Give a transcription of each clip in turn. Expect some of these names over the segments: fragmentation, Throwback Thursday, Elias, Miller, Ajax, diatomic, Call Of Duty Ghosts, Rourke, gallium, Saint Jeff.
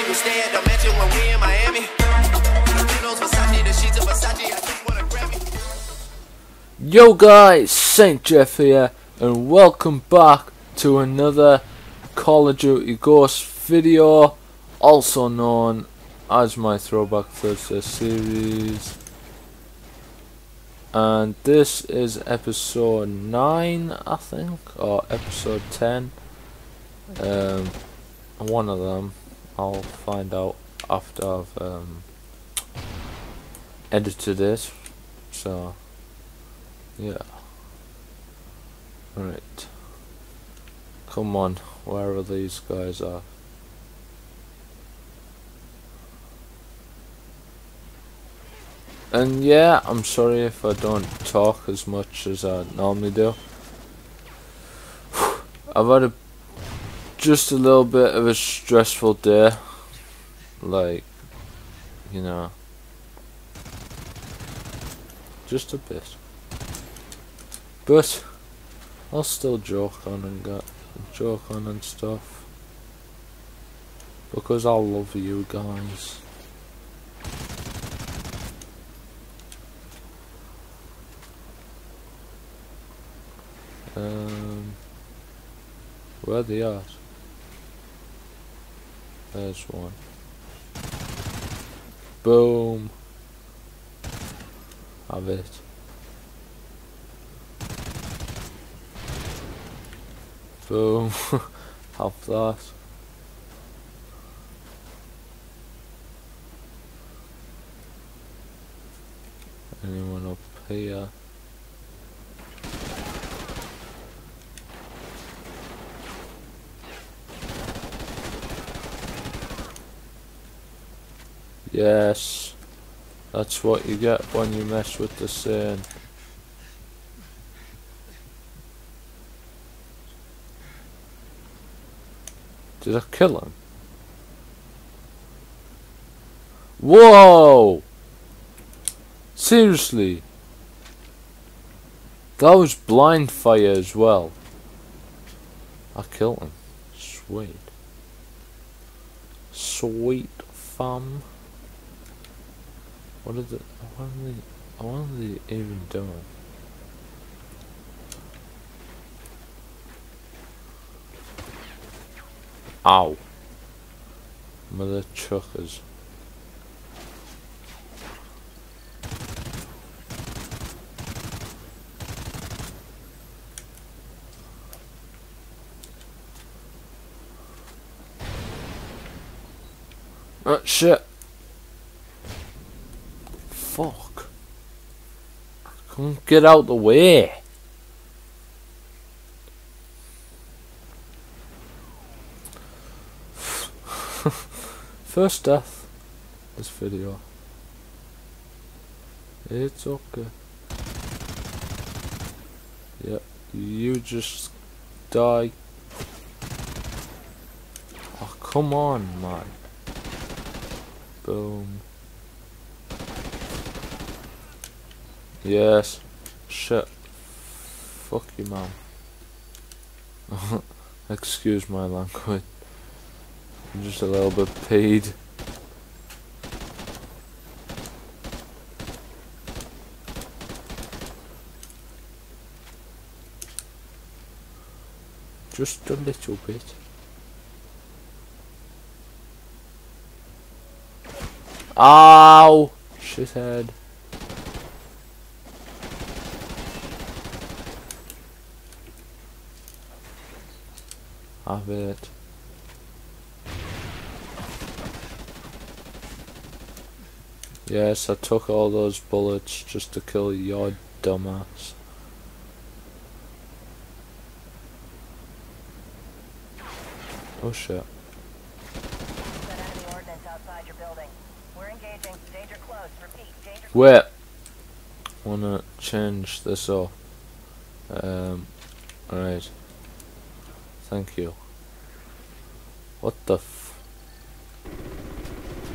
she would stay at the mansion when we in Miami. Yo guys, Saint Jeff here, and welcome back to another Call of Duty Ghosts video, also known as my Throwback Thursday series. And this is episode 9, I think, or episode 10. One of them. I'll find out after I've edited it. So, yeah. Right. Come on, where are these guys at? And yeah, I'm sorry if I don't talk as much as I normally do. I've had just a little bit of a stressful day. Like, you know, just a bit. But I'll still joke on and stuff, because I love you guys. Where they are? There's one. Boom. Have it. Boom. Have that. Anyone up here? Yes, that's what you get when you mess with the Saint. Did I kill him? Whoa! Seriously? That was blind fire as well. I killed him. Sweet. Sweet fam. What are they even doing? Ow. Mother chuckers. Oh shit. Fuck. Can't get out the way. First death this video. It's okay. Yeah, you just die. Oh, come on, man. Boom. Yes. Shit. Fuck you, man. Excuse my language. I'm just a little bit peed. Just a little bit. Ow! Shithead. Have it. Yes, I took all those bullets just to kill your dumbass. Oh shit. Wait. Wanna change this up. Alright. Thank you. What the f...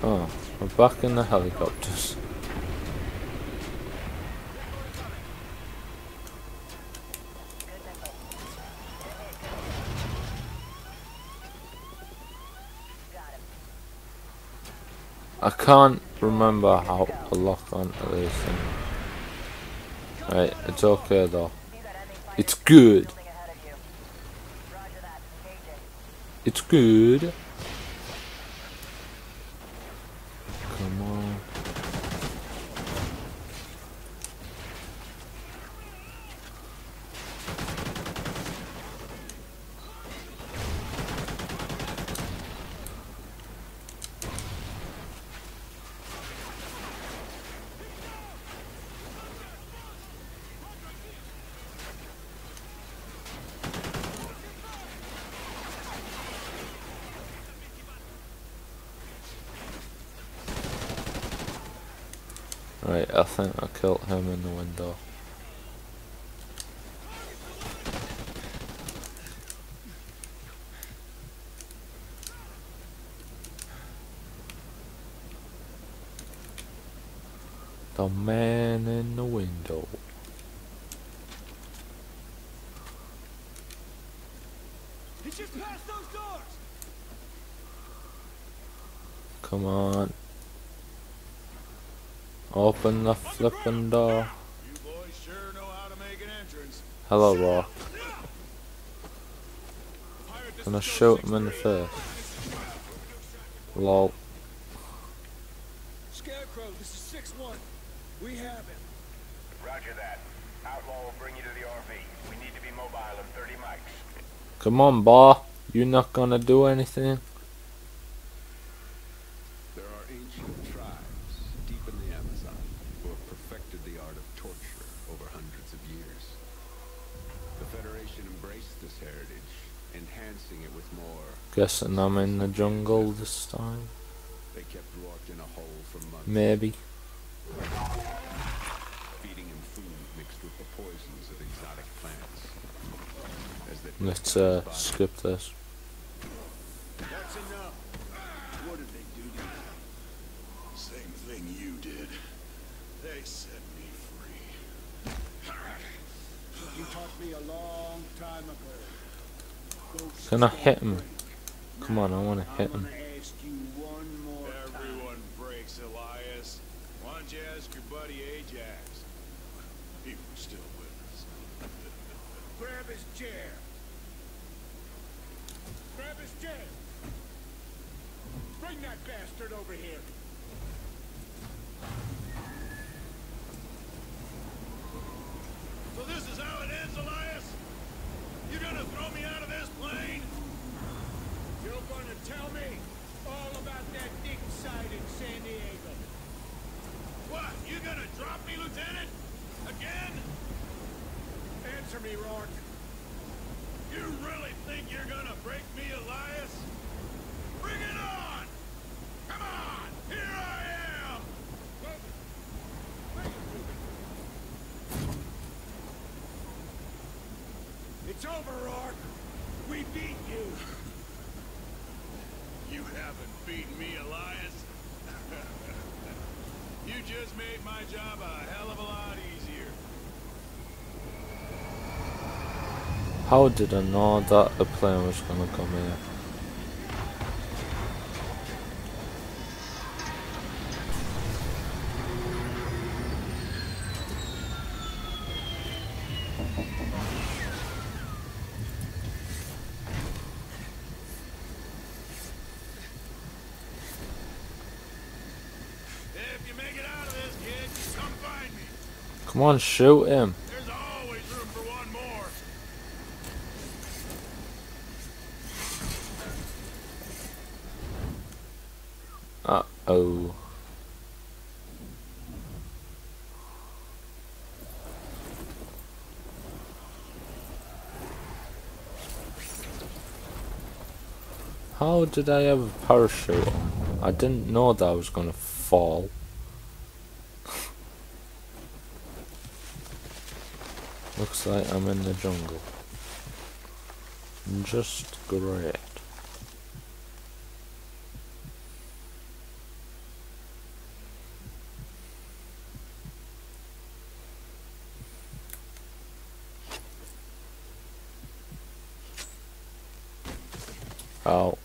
Oh, we're back in the helicopters. I can't remember how to lock onto these things. Right, it's okay though. It's good. It's good. Come on. Right, I think I killed him in the window. The man in the window. It's just past those doors. Come on. Open the flippin' door. You boys sure know how to make an entrance. Hello, Rourke. Gonna shoot him in the face. Lol. Scarecrow, this is 6-1. We have him. Roger that. Outlaw will bring you to the RV. We need to be mobile in 30 mics. Come on, Bar. You not gonna do anything? Guessing I'm in the jungle this time. They kept Rourke in a hole for months. Maybe. Feeding him food mixed with the poisons of exotic plants. Let's skip this. That's enough. What did they do to you? Same thing you did. They set me free. You taught me a long time ago. Ghosts. Can I hit him? Come on, I want to hit him. Everyone breaks, Elias. Why don't you ask your buddy Ajax? He was still with us. Grab his chair. Grab his chair. Bring that bastard over here. So this is how it ends, Elias? You're gonna throw me out of this plane? You're going to tell me all about that dig site in San Diego. What? You're going to drop me, Lieutenant? Again? Answer me, Rourke. You really think you're going to break me, Elias? Bring it on! Come on! Here I am! It's over, Rourke. We beat you. You haven't beaten me, Elias. You just made my job a hell of a lot easier. How did I know that a plane was gonna come here? Come on, shoot him. There's always room for one more. Uh-oh. How did I have a parachute? I didn't know that I was gonna fall. Looks like I'm in the jungle. Just great. Ow.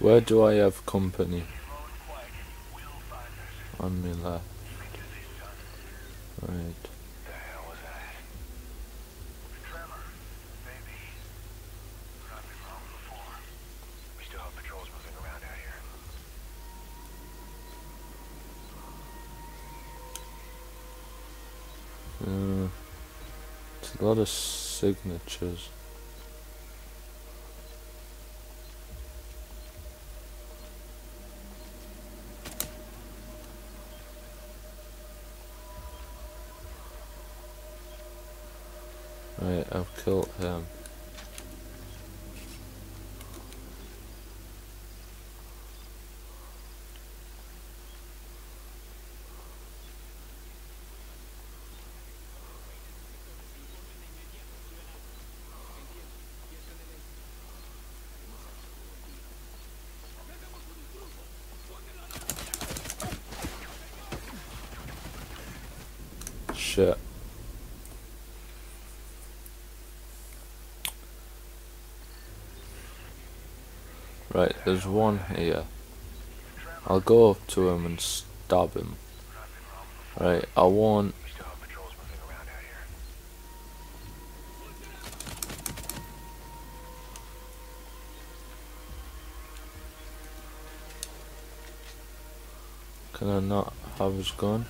Where do I have company? I'm Miller. Right. It's a lot of signatures. Right, I've killed him. Shit. Right, there's one here. I'll go up to him and stab him. Right, I want... Can I not have his gun?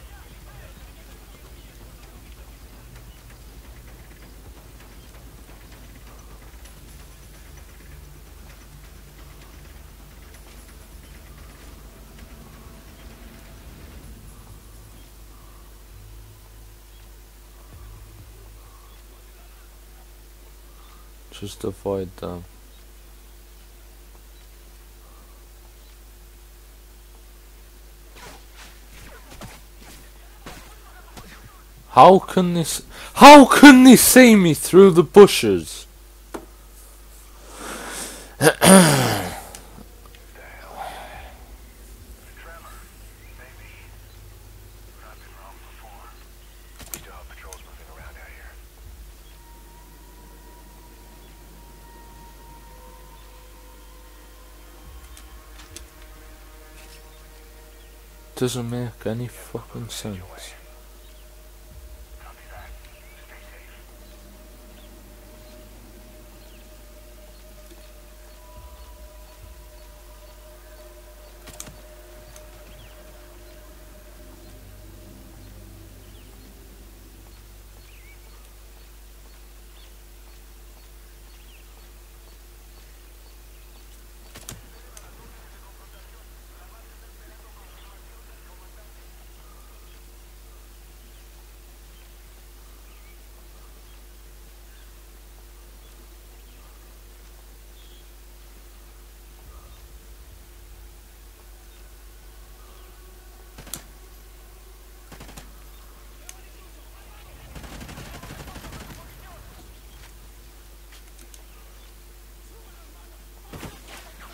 Just avoid them. How can they see me through the bushes? Doesn't make any fucking sense.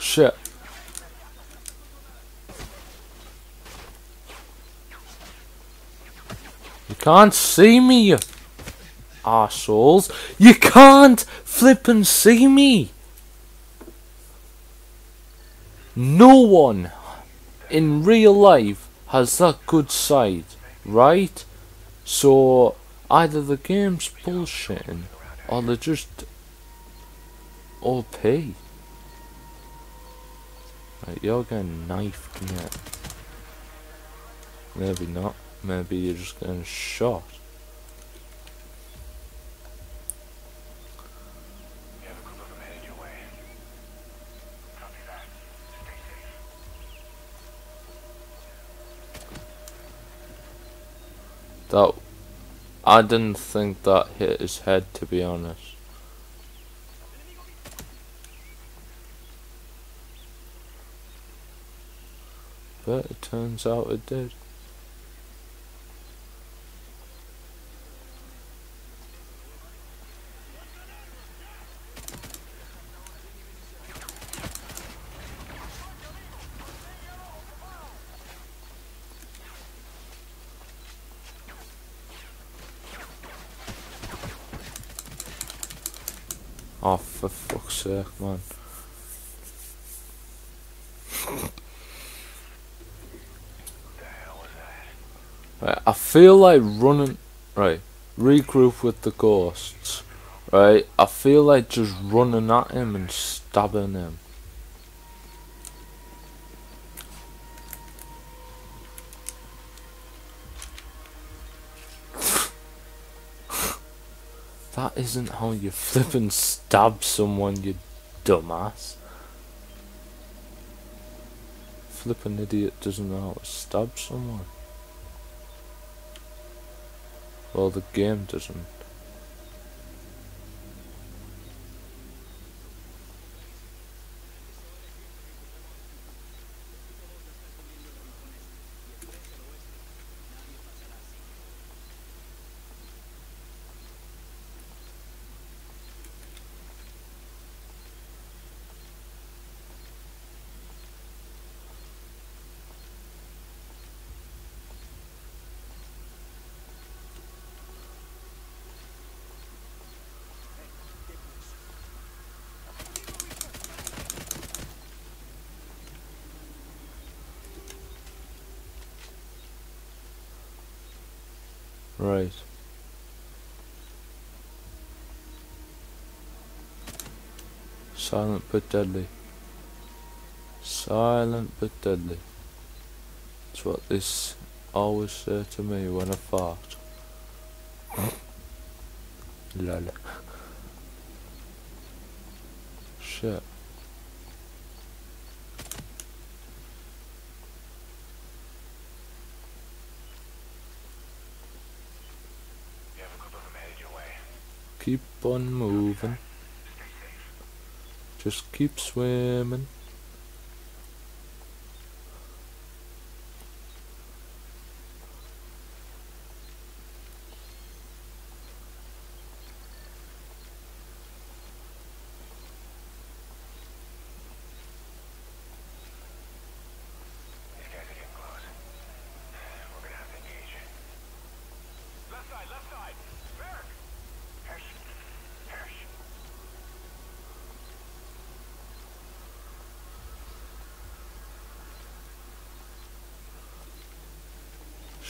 Shit. You can't see me, you arseholes. You can't flippin' see me. No one in real life has that good sight, right? So either the game's bullshitting or they're just OP. Right, you're getting knifed, mate. Maybe not. Maybe you're just getting shot. You have a group of them headed your way. Copy that. Stay safe. That... I didn't think that hit his head, to be honest. But it turns out it did. Oh, for fuck's sake, man. feel like running, right, regroup with the ghosts, right, I feel like just running at him and stabbing him. That isn't how you flip and stab someone, you dumbass. Flippin' idiot doesn't know how to stab someone. Well, the game doesn't. Right. Silent but deadly. Silent but deadly. That's what this always say to me when I fart. Lol. Shit. Keep on moving. Just keep swimming.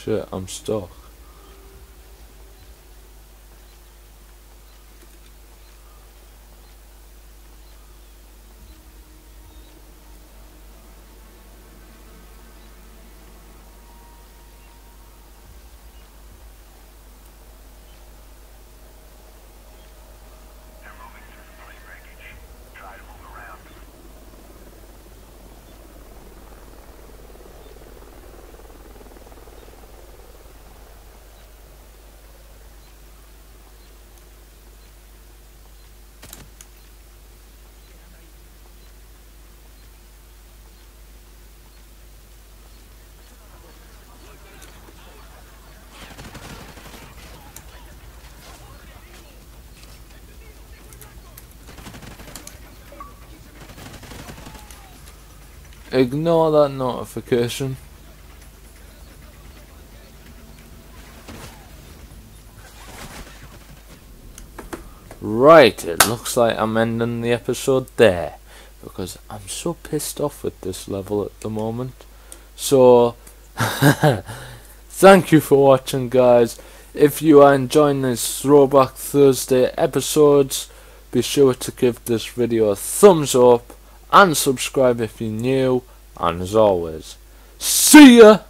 Shit, I'm stuck. Ignore that notification. Right, it looks like I'm ending the episode there because I'm so pissed off with this level at the moment. So, thank you for watching, guys. If you are enjoying these Throwback Thursday episodes, be sure to give this video a thumbs up. And subscribe if you're new, and as always, see ya!